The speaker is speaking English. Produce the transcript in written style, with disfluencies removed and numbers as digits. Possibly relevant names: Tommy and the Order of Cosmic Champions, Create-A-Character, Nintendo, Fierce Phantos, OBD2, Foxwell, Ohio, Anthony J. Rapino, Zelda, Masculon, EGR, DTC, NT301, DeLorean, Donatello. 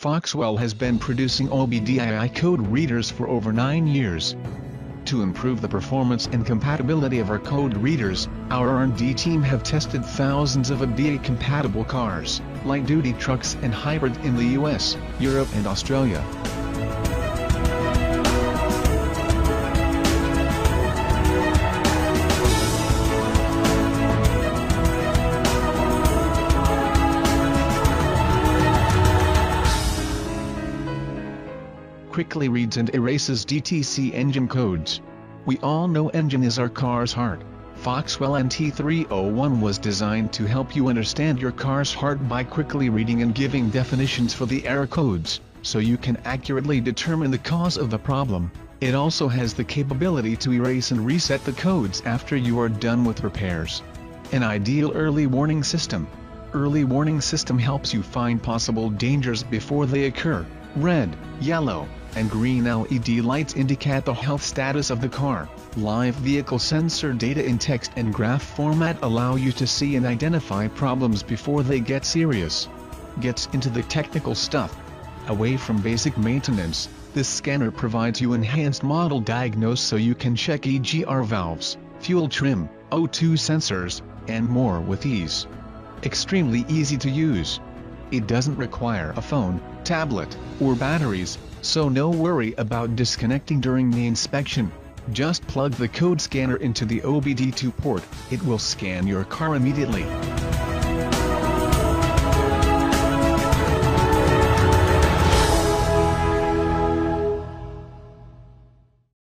Foxwell has been producing OBD2 code readers for over 9 years. To improve the performance and compatibility of our code readers, our R&D team have tested thousands of OBD2-compatible cars, light-duty trucks and hybrid in the US, Europe and Australia. Quickly reads and erases DTC engine codes. We all know engine is our car's heart. Foxwell NT301 was designed to help you understand your car's heart by quickly reading and giving definitions for the error codes, so you can accurately determine the cause of the problem. It also has the capability to erase and reset the codes after you are done with repairs. An ideal early warning system. Early warning system helps you find possible dangers before they occur. Red, yellow, and green LED lights indicate the health status of the car. Live vehicle sensor data in text and graph format allow you to see and identify problems before they get serious. Gets into the technical stuff. Away from basic maintenance, this scanner provides you enhanced model diagnosis so you can check EGR valves, fuel trim, O2 sensors, and more with ease. Extremely easy to use. It doesn't require a phone, tablet, or batteries, so no worry about disconnecting during the inspection. Just plug the code scanner into the OBD2 port, it will scan your car immediately.